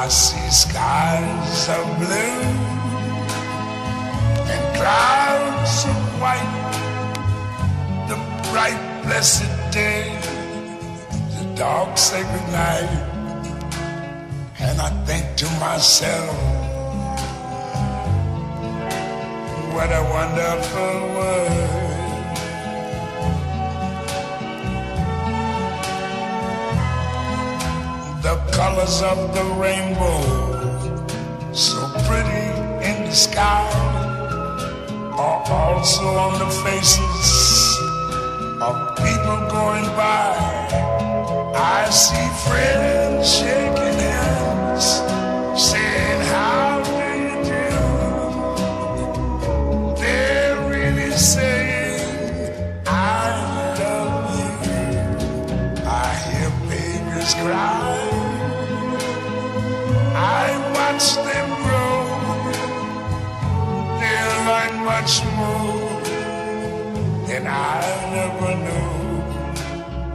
I see skies of blue and clouds of white, the bright blessed day, the dark sacred night. And I think to myself, what a wonderful world. The colors of the rainbow, so pretty in the sky, are also on the faces of people going by. I see friends shaking hands, saying how do you do. They're really saying I love you. I hear babies cry, I watch them grow, they'll learn much more than I'll never know.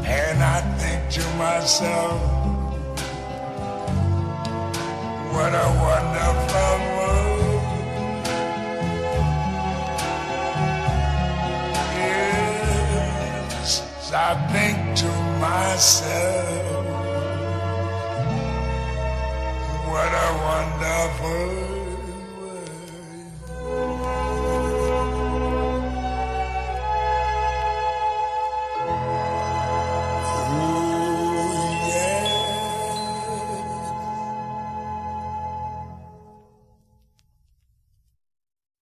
And I think to myself, what a wonderful world. Yes, I think to myself,